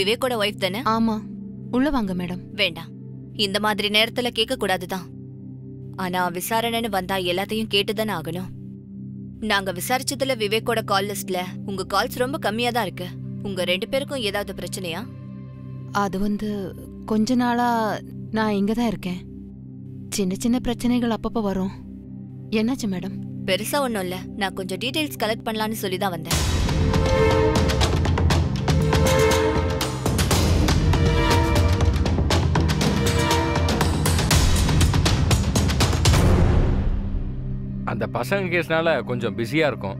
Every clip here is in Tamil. விவேக்கோட வைஃப் தானே? ஆமா. உள்ள வாங்க மேடம். வேண்டாம், இந்த மாதிரி நேரத்துல கேட்க கூடாதுதான். ஆனா விசாரணைன்னு வந்தா எல்லாத்தையும் கேட்டுதானே ஆகணும். நாங்க விசாரிச்சதுல விவேக்கோட கால் லிஸ்ட்ல உங்க கால்ஸ் ரொம்ப கம்மியா தான் இருக்கு. உங்க ரெண்டு பேருக்கும் ஏதாவது பிரச்சனையா? அது கொஞ்ச நாளா நான் இங்க தான் இருக்கேன். சின்ன சின்ன பிரச்சனைகள் அப்பப்போ வரும். என்னாச்சு மேடம்? பெருசா ஒன்றும் இல்லை. நான் கொஞ்சம் டீடைல்ஸ் கலெக்ட் பண்ணலான்னு சொல்லி தான் வந்தேன். அந்த பசங்க கேஸ்னால கொஞ்சம் பிஸியா இருக்கும்.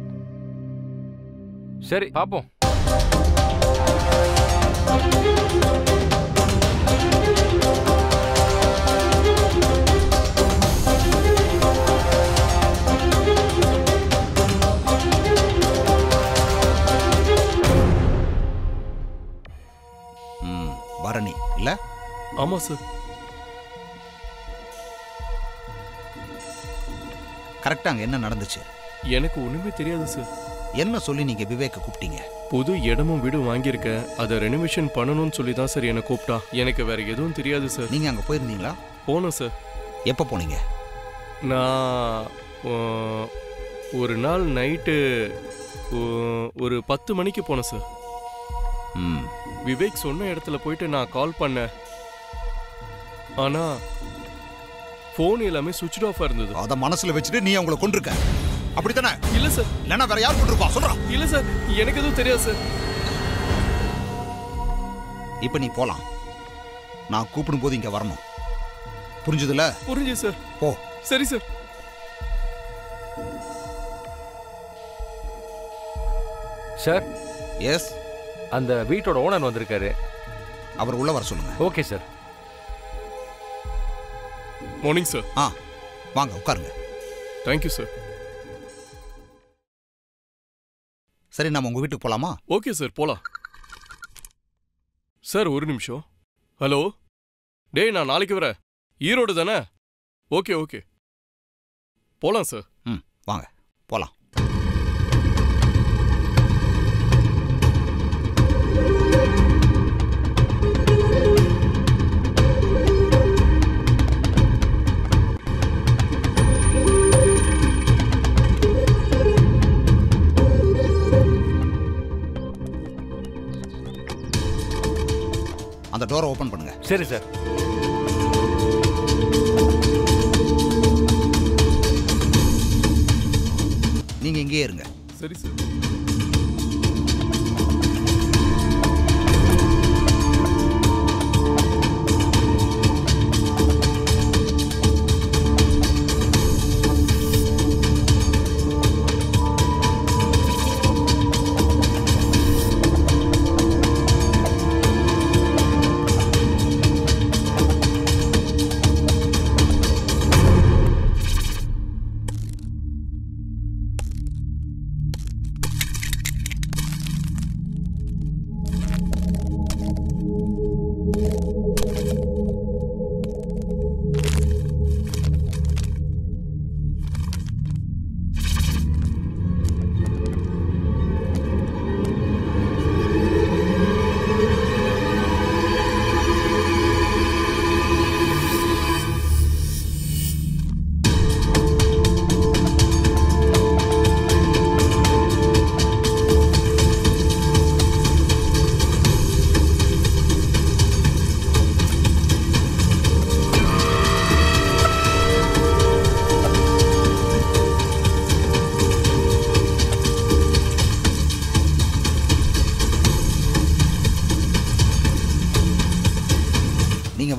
சரி பாப்போம். பரணி இல்ல? ஆமா சார். கரெக்டா அங்க என்ன நடந்துச்சு? எனக்கு ஒண்ணுமே தெரியாது சார். என்ன சொல்லி நீங்க விவேக்க கூப்பிட்டீங்க? புது இடமும் வீடும் வாங்கியிருக்க, அதை ரெனோவேஷன் பண்ணணும்னு சொல்லி தான் சார் என்ன கூப்பிட்டா. எனக்கு வேற எதுவும் தெரியாது சார். நீங்க அங்க போயிருந்தீங்களா? போனோம் சார். எப்போ போனீங்க? நான் ஒரு நாள் நைட்டு ஒரு 10 மணிக்கு போனேன் சார். விவேக் சொன்ன இடத்துல போயிட்டு நான் கால் பண்ணேன். ஆனா போன் எல்லாமே சுவிட்ச் ஆஃப் இருந்தது. அத மனசுல வச்சுட்டு நீ அவங்கள கொன்றுக்க அப்படித்தானே? இல்ல சார். இல்லனா வேற யார் கொன்றுப்பா சொல்றா? இல்ல சார், எனக்கு எதுவும் தெரியாது சார். இப்போ நீ போலாம். நான் கூப்பிடும் போது இங்க வரணும். புரிஞ்சதுல? புரிஞ்சு சார். போ. சரி சார். சார். எஸ். அந்த வீட்டோட ஓனர் வந்திருக்காரு. அவர் உள்ள வர சொல்லுங்க. Okay sir. Morning sir. ஆ வாங்க உட்காருங்க. Thank you sir. சரி நாம் உங்கள் வீட்டுக்கு போகலாமா? ஓகே சார் போகலாம். சார் ஒரு நிமிஷம். ஹலோ டேய், நான் நாளைக்கு வரேன். ஈரோடு தானே? ஓகே ஓகே போகலாம் சார். ம் வாங்க போகலாம். அந்த டோரை ஓபன் பண்ணுங்க. சரி சார். நீங்க இங்கேயே இருங்க. சரி சார்.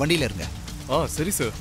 வண்டியில இருங்க. ஆ சரி சார்.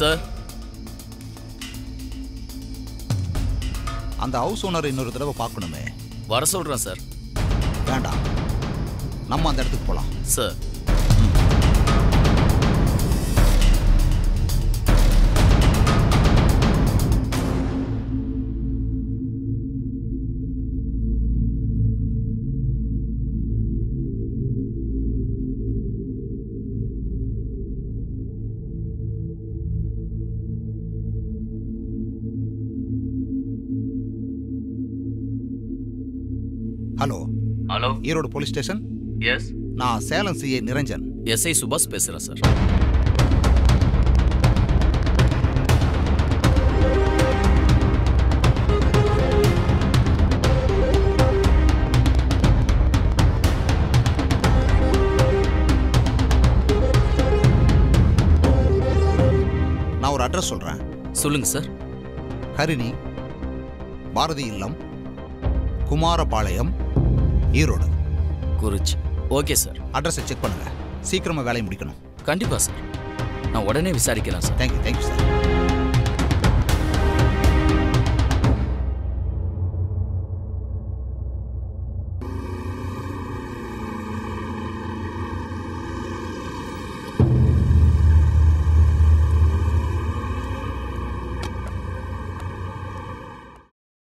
சார். அந்த ஹவுஸ் ஓனர் இன்னொரு தடவை பார்க்கணுமே. வர சொல்கிறேன் சார். வேண்டாம், நம்ம அந்த இடத்துக்கு போகலாம் sir. Hello hello, Erode police station. Yes, நான் சேலம் சிஐ நிரஞ்சன். எஸ்ஐ சுபாஷ் பேசுகிறேன் சார். நான் ஒரு அட்ரஸ் சொல்கிறேன், சொல்லுங்கள் சார். ஹரிணி பாரதி இல்லம், குமாரபாளையம், ஈரோடு, குறிச்சி. ஓகே சார், அட்ரஸை செக் பண்ணுங்கள், சீக்கிரமாக வேலையை முடிக்கணும். கண்டிப்பாக சார், நான் உடனே விசாரிக்கிறேன் sir. Thank you. Thank you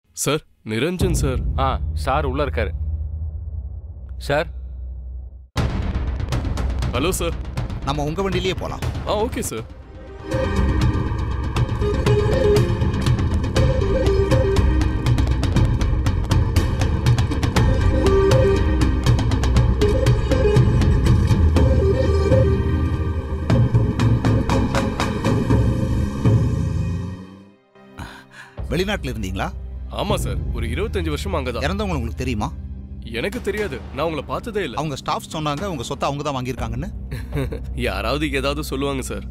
sir. Sir, Niranjan sir. ஆ சார், உள்ளே இருக்காரு சார். ஹலோ சார், நம்ம உங்கள் வண்டியிலேயே போகலாம். ஆ ஓகே சார். வெளிநாட்டில் இருந்தீங்களா? ஆமாம் சார், ஒரு 25 வருஷம் அங்கே தான். இறந்தவங்க உங்களுக்கு தெரியுமா? எனக்கு தெரியாது, நான் உங்களை பார்த்ததே இல்லை. அவங்க ஸ்டாஃப் சொன்னாங்க உங்க சொத்தை அவங்க தான் வாங்கியிருக்காங்கன்னு. யாராவது ஏதாவது சொல்லுவாங்க சார்.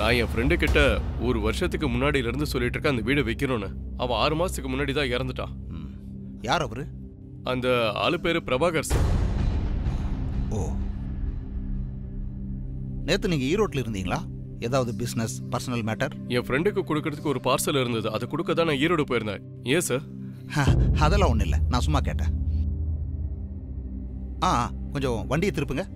நான் என் ஃப்ரெண்டு கிட்ட ஒரு வருஷத்துக்கு முன்னாடியிலிருந்து சொல்லிட்டு இருக்கேன் அந்த வீடை வைக்கணும்னு. அவன் 6 மாசத்துக்கு முன்னாடி தான் இறந்துட்டான். யார் அவரு? அந்த ஆளு பேரு பிரபாகர் சார். ஓ, நேற்று நீங்க ஈரோட்ல இருந்தீங்களா? ஏதாவது பிசினஸ் பர்சனல் மேட்டர்? என் ஃப்ரெண்டுக்கு கொடுக்கறதுக்கு ஒரு பார்சல் இருந்தது, அதை கொடுக்க தான் நான் ஈரோடு போயிருந்தேன். ஏன் சார்? அதெல்லாம் ஒன்றும் இல்லை, நான் சும்மா கேட்டேன். ஆ, கொஞ்சம் வண்டியை திருப்புங்க.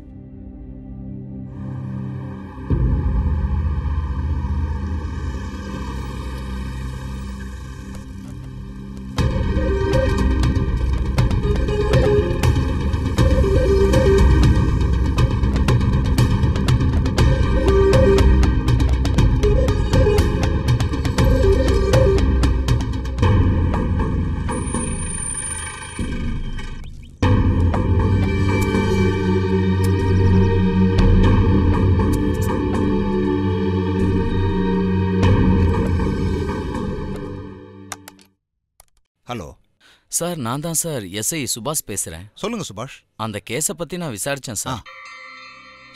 சார், நான் தான் சார் எஸ்ஐ சுபாஷ் பேசுகிறேன். சொல்லுங்கள் சுபாஷ். அந்த கேஸை பற்றி நான் விசாரித்தேன் சார்.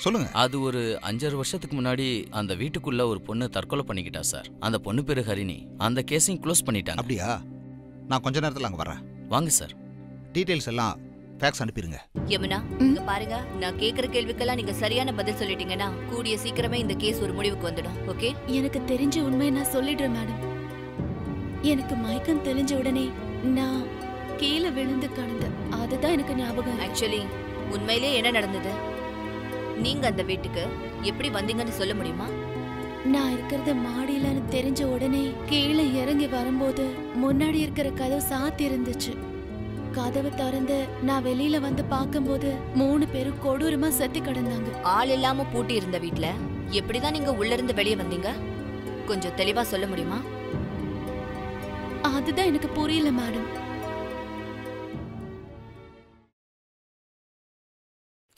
சொல்லுங்கள். அது ஒரு 5-6 வருஷத்துக்கு முன்னாடி அந்த வீட்டுக்குள்ளே ஒரு பொண்ணு தற்கொலை பண்ணிக்கிட்டா சார். அந்த பொண்ணு பேர் ஹரிணி. அந்த கேஸையும் க்ளோஸ் பண்ணிட்டாங்க. அப்படியா? நான் கொஞ்ச நேரத்தில் அங்கே வரேன். வாங்க சார், டீட்டெயில்ஸ் எல்லாம் ஃபேக்ஸ் அனுப்பிடுங்க. யமுனா, இங்கே பாருங்க, நான் கேட்குற கேள்விக்கெல்லாம் நீங்கள் சரியான பதில் சொல்லிட்டீங்கன்னா கூடிய சீக்கிரமே இந்த கேஸ் ஒரு முடிவுக்கு வந்துடும். ஓகே? எனக்கு தெரிஞ்ச உண்மையை நான் சொல்லிடுறேன் மேடம். எனக்கு மயக்கம் தெரிஞ்ச உடனே நான் கீழே விழுந்து கடந்து, அதுதான் எனக்கு ஞாபகம். ஆக்சுவலி உண்மையிலே என்ன நடந்தது, நீங்க அந்த வீட்டுக்கு எப்படி வந்தீங்கன்னு சொல்ல முடியுமா? நான் இருக்கிறது மாடியிலன்னு தெரிஞ்ச உடனே கீழே இறங்கி வரும்போது முன்னாடி இருக்கிற கதவு சாத்தி இருந்துச்சு. கதவை திறந்து நான் வெளியில வந்து பார்க்கும்போது 3 பேரும் கொடூரமா செத்து கிடந்தாங்க. ஆள் இல்லாம பூட்டி இருந்த வீட்டுல எப்படிதான் நீங்க உள்ள இருந்து வெளியே வந்தீங்க, கொஞ்சம் தெளிவா சொல்ல முடியுமா? அதுதான் எனக்கு புரியல மேடம்.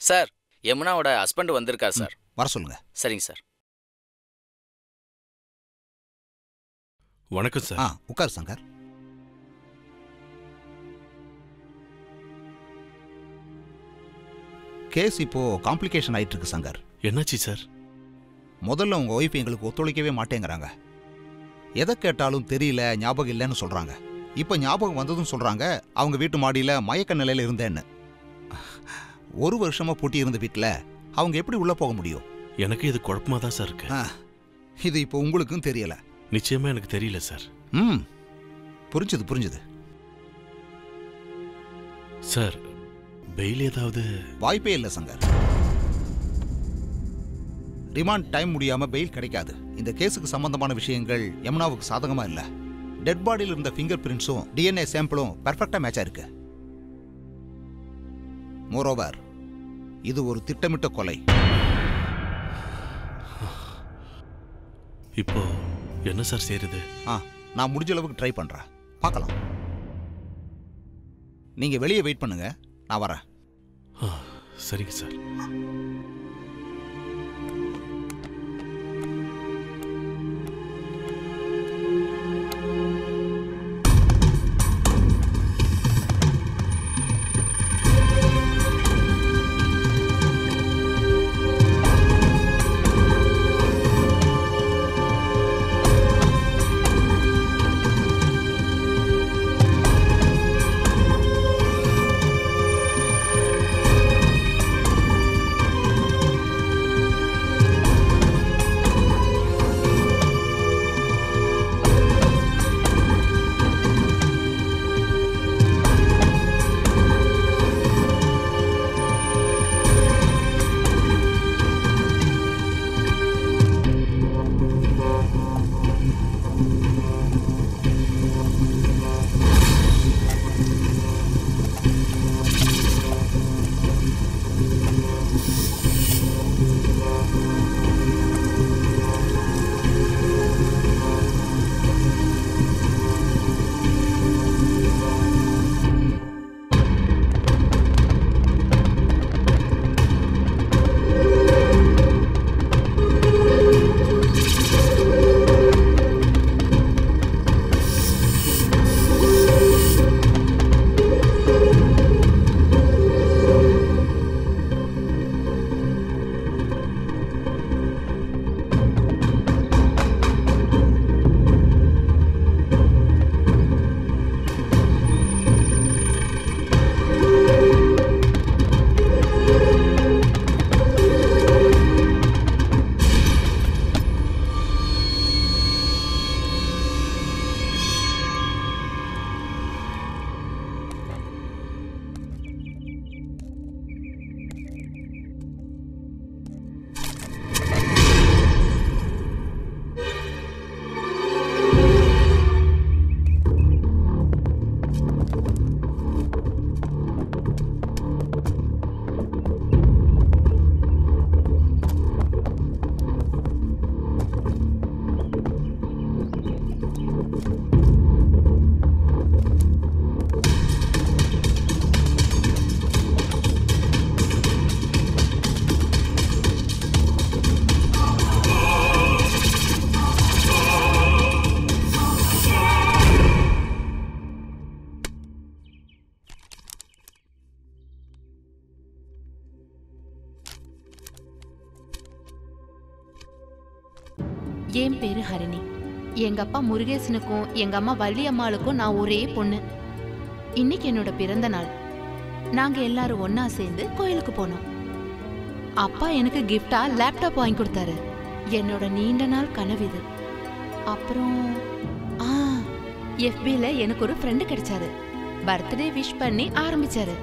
சார், யமுனாவோட ஹஸ்பண்ட் வந்திருக்கார் சார். வர சொல்லுங்க. சரிங்க சார். வணக்கம் சார். ஆ உட்கார் சங்கர். கேஸ் இப்போ காம்ப்ளிகேஷன் ஆயிட்டு இருக்கு சங்கர். என்னாச்சு சார்? முதல்ல உங்க ஒய்ஃப் எங்களுக்கு ஒத்துழைக்கவே மாட்டேங்கிறாங்க. எதை கேட்டாலும் தெரியல, ஞாபகம் இல்லைன்னு சொல்றாங்க. இப்போ ஞாபகம் வந்ததும் சொல்றாங்க அவங்க வீட்டு மாடியில மயக்க நிலையில இருந்தேன்னு. 1 வருஷமா பூட்டி இருந்த வீட்டில் அவங்க எப்படி உள்ளே போக முடியும்? எனக்கு இது குழப்பமாக தான் சார் இருக்கு. இது இப்போ உங்களுக்கும் தெரியல. நிச்சயமா எனக்கு தெரியல சார். ம், புரிஞ்சது புரிஞ்சது சார். பெயில் ஏதாவது வாய்ப்பே இல்லை சங்கர். ரிமாண்ட் டைம் முடியாம பெயில் கிடைக்காது. இந்த கேஸுக்கு சம்பந்தமான விஷயங்கள் யமுனாவுக்கு சாதகமா இல்லை. டெட் பாடியில் இருந்த ஃபிங்கர் பிரிண்ட்ஸும் டிஎன்ஏ சாம்பிளும் பெர்ஃபெக்டா மேட்சா இருக்கு. மோரோவர் இது ஒரு திட்டமிட்ட கொலை. இப்போ என்ன சார் செய்யறது? நான் முடிஞ்ச அளவுக்கு ட்ரை பண்றேன், பார்க்கலாம். நீங்க வெளியே வெயிட் பண்ணுங்க, நான் வரேன். சரிங்க சார். என் பேரு ஹரிணி. எங்க அப்பா முருகேசனுக்கும் எங்க அம்மா வள்ளியம்மாளுக்கும் நான் ஒரே பொண்ணு. இன்னைக்கு என்னோட பிறந்த நாள். நாங்க எல்லாரும் ஒன்னா சேர்ந்து கோயிலுக்கு போனோம். அப்பா எனக்கு கிஃப்டா லேப்டாப் வாங்கி கொடுத்தாரு. என்னோட நீண்ட நாள் கனவு இது. அப்புறம் எஃபில எனக்கு ஒரு ஃப்ரெண்டு கிடைச்சாரு. பர்த்டே விஷ் பண்ணி ஆரம்பிச்சாரு.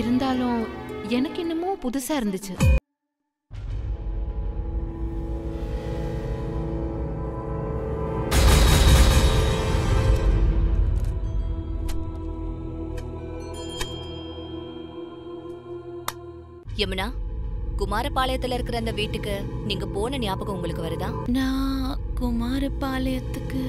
இருந்தாலும் எனக்கு இன்னமும் புதுசா இருந்துச்சு. யமுனா, குமாரபாளையத்துல இருக்கிற அந்த வீட்டுக்கு நீங்க போன ஞாபகம் உங்களுக்கு வருதா? நான் குமாரபாளையத்துக்கு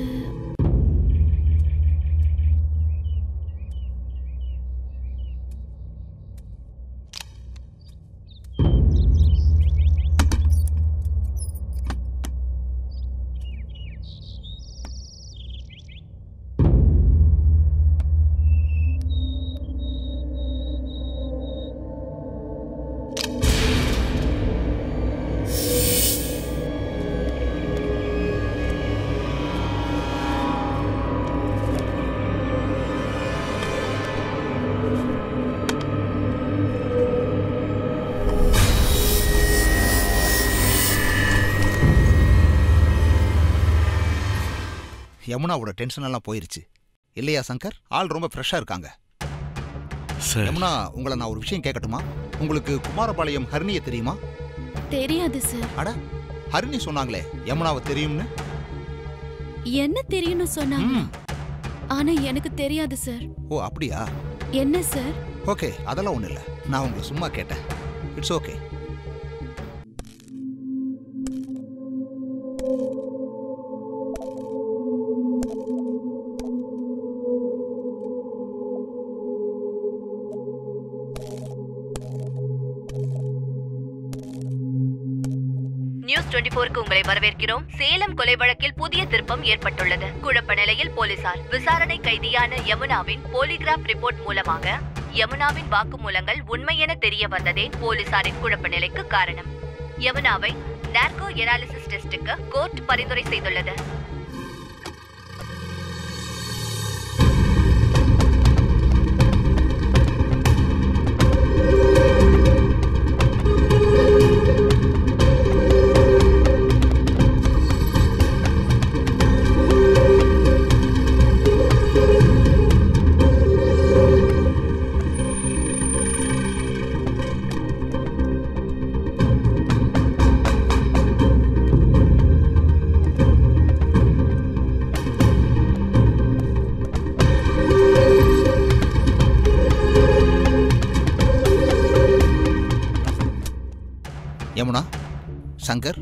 யமுனாவோட டென்ஷன் எல்லாம் போயிருச்சு இல்லையா சங்கர்? ஆள் ரொம்ப ஃப்ரெஷ்ஷாக இருக்காங்க. யமுனா, உங்களை நான் ஒரு விஷயம் கேட்கட்டுமா? உங்களுக்கு குமாரபாளையம் ஹரிணியை தெரியுமா? தெரியாது சார். அட, ஹரிணி சொன்னாங்களே யமுனாவை தெரியும்னு. என்ன தெரியும்னு சொன்னாங்க, ஆனா எனக்கு தெரியாது சார். ஓ அப்படியா? என்ன சார்? ஓகே, அதெல்லாம் ஒன்றும் இல்லை, நான் உங்களை சும்மா கேட்டேன். It's okay. உங்களை வரவேற்கிறோம். சேலம் கொலை வழக்கில் புதிய திருப்பம் ஏற்பட்டுள்ளது. குழப்ப நிலையில் போலீசார் விசாரணை கைதியான யமுனாவின் போலிகிராஃப் ரிப்போர்ட் மூலமாக யமுனாவின் வாக்குமூலங்கள் உண்மை என தெரிய வந்ததே போலீசாரின் குழப்ப நிலைக்கு காரணம். யமுனாவை நார்கோ எனாலிசிஸ் டெஸ்டுக்கு கோர்ட் பரிந்துரை செய்துள்ளது. யமுனா, சங்கர்,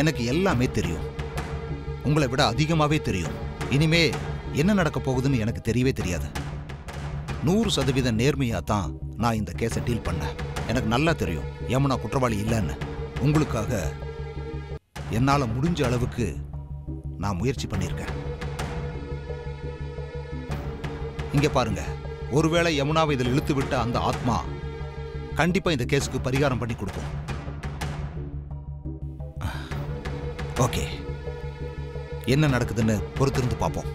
எனக்கு எல்லாமே தெரியும். உங்களை விட அதிகமாகவே தெரியும். இனிமே என்ன நடக்க போகுதுன்னு எனக்கு தெரியவே தெரியாது. 100% நேர்மையாக தான் நான் இந்த கேஸை டீல் பண்ணேன். எனக்கு நல்லா தெரியும் யமுனா குற்றவாளி இல்லைன்னு. உங்களுக்காக என்னால் முடிஞ்ச அளவுக்கு நான் முயற்சி பண்ணியிருக்கேன். இங்கே பாருங்க, ஒருவேளை யமுனாவை இதில் இழுத்து விட்ட அந்த ஆத்மா கண்டிப்பா இந்த கேஸுக்கு பரிகாரம் பண்ணி கொடுப்போம். ஓகே, என்ன நடக்குதுன்னு பொறுத்திருந்து பார்ப்போம்.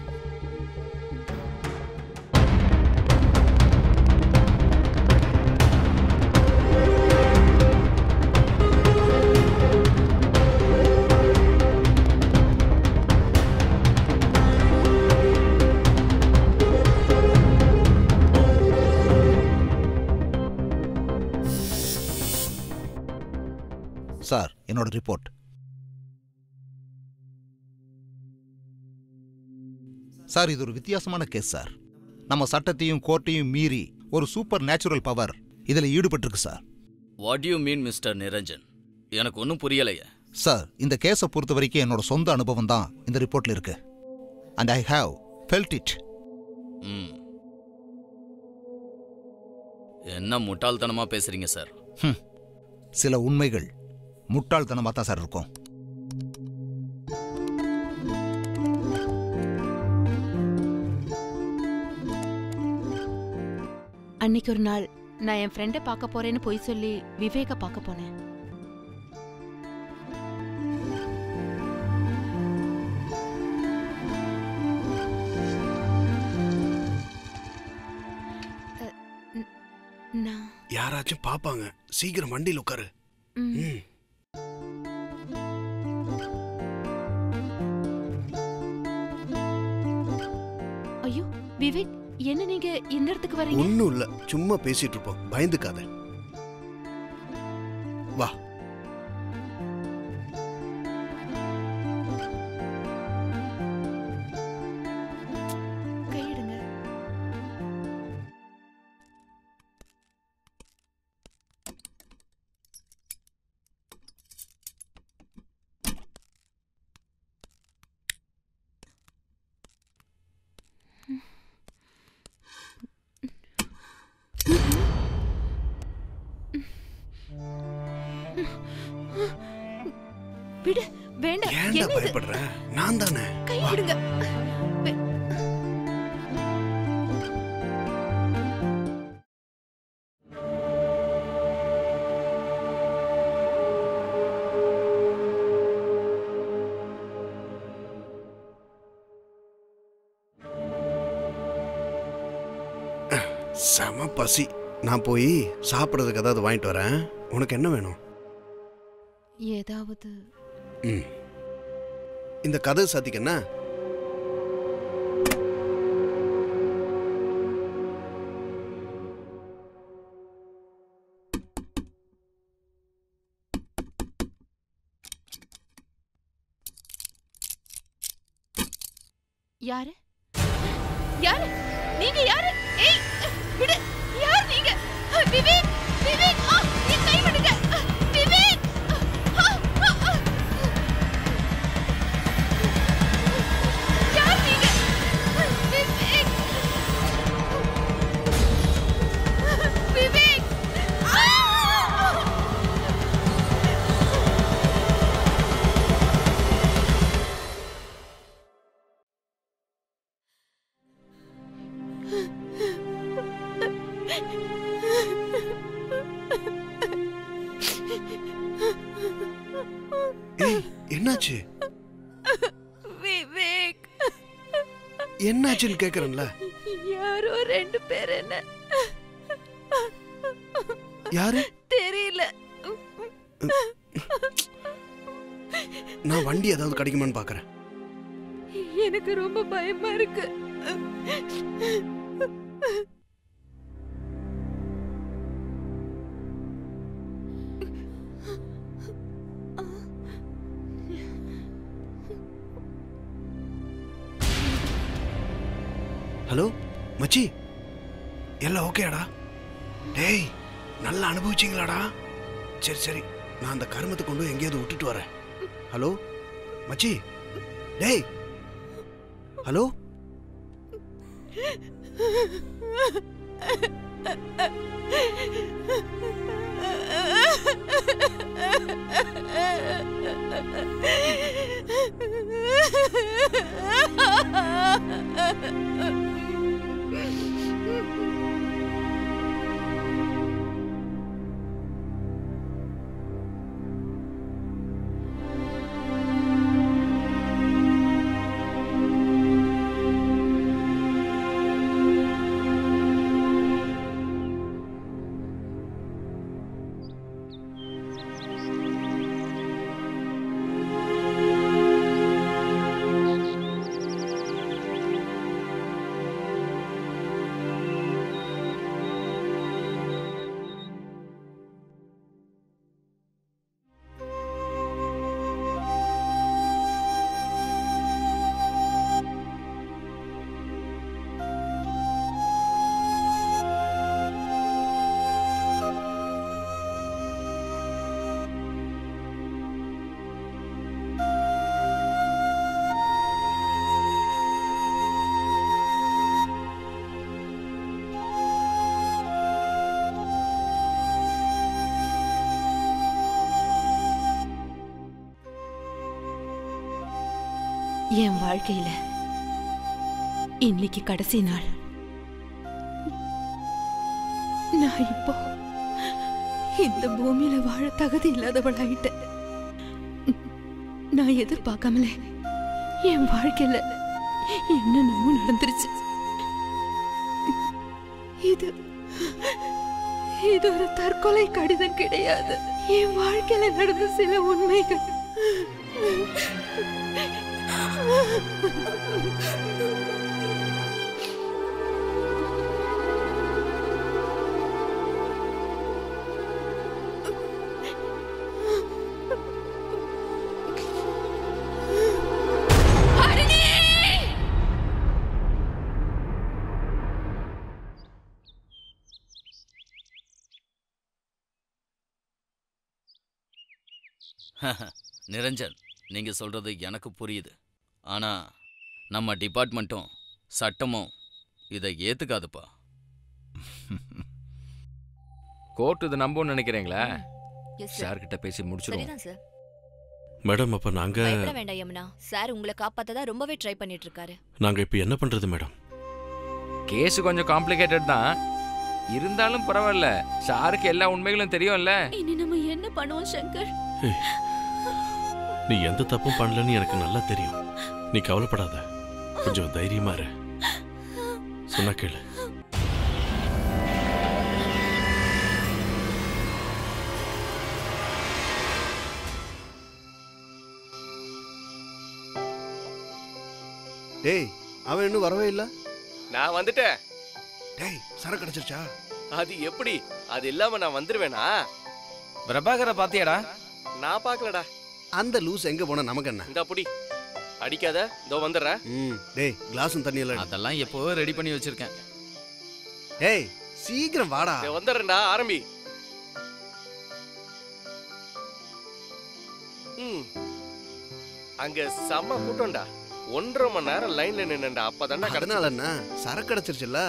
சார், என்னோட ரிப்போர்ட். சார், இது ஒரு வித்தியாசமான கேஸ் சார். நம்ம சட்டத்தையும் கோர்ட்டையும் மீறி ஒரு சூப்பர் நேச்சுரல் பவர் இதில் ஈடுபட்டிருக்கு sir. What you mean mister Niranjan? எனக்கு ஒன்றும் புரியலையே சார். இந்த கேஸை பொறுத்த வரைக்கும் என்னோட சொந்த அனுபவம் தான் இந்த ரிப்போர்ட்ல இருக்கு. And I have felt it. என்ன முட்டாள்தனமா பேசுறீங்க சார். சில உண்மைகள் முட்டாள்தனமா தான் சார் இருக்கும். அன்னைக்கு ஒரு நாள் நான் என் ஃப்ரெண்டை பார்க்க போறேன்னு போய் சொல்லி விவேக பார்க்க போனேன். யாராச்சும் பாப்பாங்க, சீக்கிரம் வண்டியில் உட்காரு. விவேக், என்ன நீங்க இந்த இடத்துக்கு வரீங்க? ஒண்ணும் இல்ல, சும்மா பேசிட்டு இருப்போம், பயந்துக்காத வா. கையிடுங்க. செம பசி. நான் போய் சாப்பிட்றதுக்கு ஏதாவது வாங்கிட்டு வரேன். உனக்கு என்ன வேணும்? ஏதாவது இந்த கதை சாத்திக்கன்னா யாரு யாரு நீங்க யாரு ஏய் விடு யார் நீங்க விவேக் விவேக் ஆ நீ கை விடுங்க விவேக் யார் நீங்க விவேக் விவேக் ஆ என்னாச்சுன்னு கேக்குறேன்ல யாரோ ரெண்டு பேர் என்ன யாரு தெரியல நான் வண்டி ஏதாவது கிடைக்குமான்னு பாக்குறேன் எனக்கு ரொம்ப பயமா இருக்கு ஹலோ மச்சி எல்லாம் ஓகேடா டேய் நல்லா அனுபவிச்சிங்களாடா சரி சரி நான் அந்த கருமத்தை கொண்டு எங்கேயாவது விட்டுட்டு வரேன் ஹலோ மச்சி டேய் ஹலோ என் வாழ்க்கையில இன்னைக்கு கடைசி நாள் நான் இப்போ இந்த பூமியில வாழ தகுதி இல்லாதவளாயிட்டேன் நான் எதிர்பார்க்காமலே என் வாழ்க்கையில என்னென்னமோ நடந்துருச்சு இது இது ஒரு தற்கொலை கடிதம் கிடையாது என் வாழ்க்கையில நடந்த சில உண்மைகள் நிரஞ்சன் நீங்க சொல்றது எனக்கு புரியுது ஆனால் நம்ம டிபார்ட்மெண்ட்டும் சட்டமும் இதை ஏற்றுக்காதுப்பா கோர்ட் இதை நம்புன்னு நினைக்கிறீங்களா சார்கிட்ட பேசி முடிச்சிடுவோம் மேடம் அப்போ நாங்கள் பயப்பட வேண்டாம் யமுனா சார் உங்களை காப்பாற்ற தான் ரொம்பவே ட்ரை பண்ணிட்டு இருக்காரு நாங்கள் இப்போ என்ன பண்ணுறது மேடம் கேஸு கொஞ்சம் காம்ப்ளிகேட்டட் தான் இருந்தாலும் பரவாயில்ல சாருக்கு எல்லா உண்மைகளும் தெரியும்ல இனி நம்ம என்ன பண்ணுவோம் சங்கர் நீ எந்த தப்பும் பண்ணலன்னு எனக்கு நல்லா தெரியும் நீ கவலைப்படாத கொஞ்சம் தைரியமா இரு சொன்னா கேளு டேய், அவன் இன்னும் வரவே இல்ல. நான் வந்துட்டேன். டேய், சரக்கு கிடைச்சிருச்சா? அது எப்படி? அது இல்லாம நான் வந்துருவேனா? பிரபாகரை பாத்தியாடா? நான் பாக்கலடா. அந்த லூஸ் எங்க போனா நமக்கு என்ன? இந்த அப்படி அடிக்காத, இதோ வந்துடுறேன். டேய், கிளாஸும் தண்ணி இல்லை. அதெல்லாம் எப்போவே ரெடி பண்ணி வச்சிருக்கேன். டேய், சீக்கிரம் வாடா. வந்துடுறேன்டா, ஆரம்பி. அங்க செம்ம கூட்டம்டா. 1.5 மணி நேரம் லைன்ல நின்னுடா. அப்பதான்டா கடனால என்ன சரக்கு கிடைச்சிருச்சுல்ல.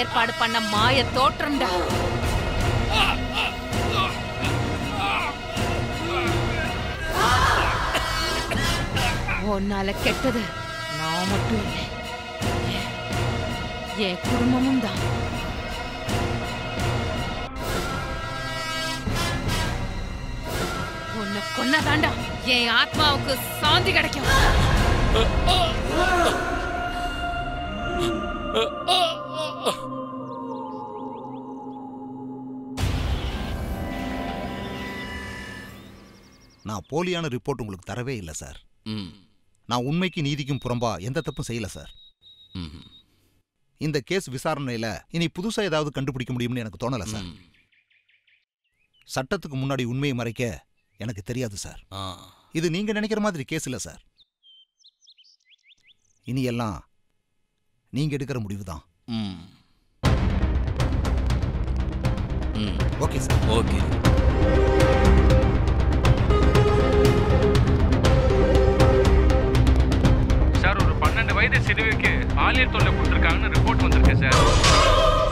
ஏற்பாடு பண்ண மாய தோற்றம்டா. உன்னால கெட்டது நான் மட்டும் இல்லை, என் குடும்பமும் தான். உன்னை கொன்னதாண்டா என் ஆத்மாவுக்கு சாந்தி கிடைக்கும். நான் போலியான ரிப்போர்ட் உங்களுக்கு தரவே இல்லை சார். நான் உண்மைக்கு நீதிக்கும் புறம்பா எந்த தப்பும் செய்யலை சார். இந்த கேஸ் விசாரணையில் இனி புதுசாக ஏதாவது கண்டுபிடிக்க முடியும்னு எனக்கு தோணலை சார். சட்டத்துக்கு முன்னாடி உண்மையை மறைக்க எனக்கு தெரியாது சார். இது நீங்கள் நினைக்கிற மாதிரி கேஸ் இல்லை சார். இனியெல்லாம் நீங்கள் எடுக்கிற முடிவு தான். Okay sir. ஓகே. சார், ஒரு 12 வயது சிறுவிக்கு பாலியல் தொல்லை கொடுத்துருக்காங்கன்னு ரிப்போர்ட் வந்திருக்கேன் சார்.